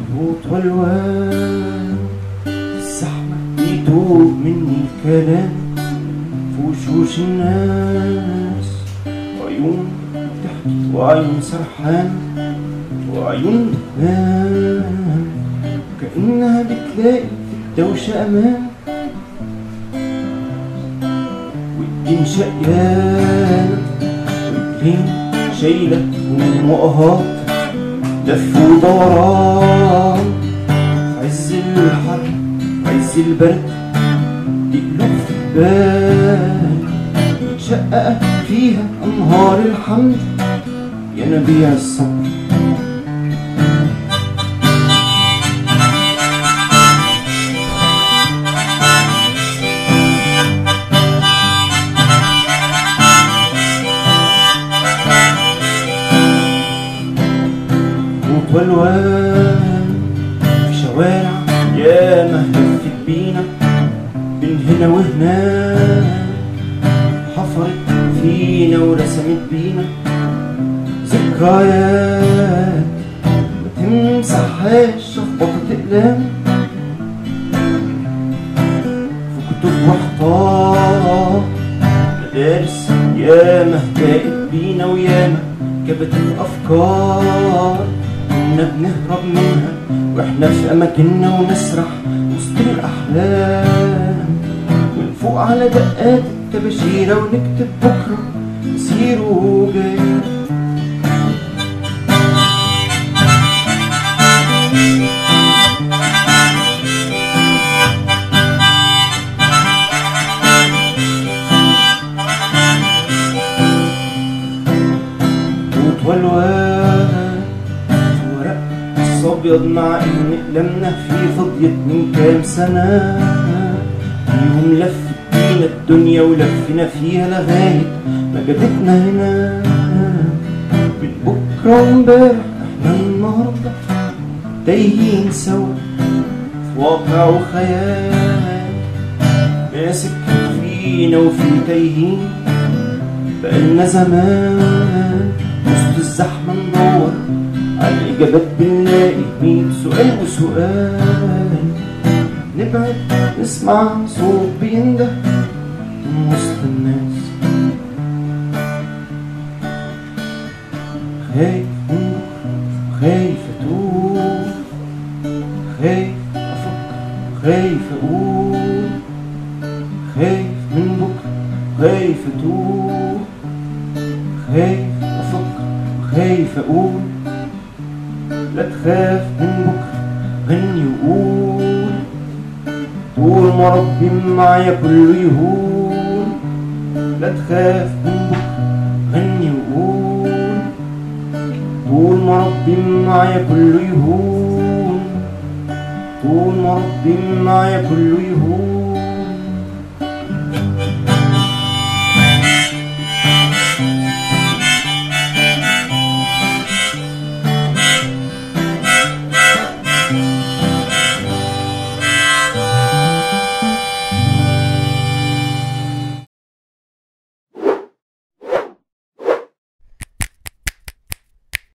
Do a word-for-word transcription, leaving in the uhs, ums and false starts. وطلوان الزحمة يتوب مني الكلام في وشوش الناس، وعيون تحكي وعيون سرحان وعيون بتبان وكأنها بتلاقي في الدوشة أمان، والدين شقيان والدين شايلة ومن وقهات لف ودوران، عز الحر عز البرد تقلب في البال وتشقق فيها انهار الحمد يا نبيع الصبر. والوان في شوارع يا مهلفت بينا من هنا وهناك، حفرت فينا ورسمت بينا ذكريات ما تمسحهاش شخبطة أقلام في كتب وأحطاب مدارس، ياما هدأت بينا وياما كبتت أفكار كنا بنهرب منها واحنا في اماكننا ونسرح وسط الاحلام، ونفوق على دقات التباشيره ونكتب بكره مسير وجاي. مع ان اقلامنا في فضيت من كام سنه فيهم لفت بينا الدنيا ولفنا فيها لغايه ما جابتنا هنا، من بكره وامبارح احنا النهارده تايهين سوا في واقع وخيال، ماسك فينا وفي تايهين بقالنا زمان وسط الزحمه ندور على الإجابات بنلاقي مين سؤال وسؤال، نبعد نسمع صوت بينده من وسط الناس، خايف أمك خايف أتوه خايف أفكر خايف أقول، خايف من بكرة خايف أتوه خايف أفكر خايف أقول، لا تخاف من بكرة غني وقول طول ما ربي معايا كله يهون، لا تخاف من بكرة غني وقول طول ما ربي معايا كله يهون، طول ما ربي معايا كله يهون.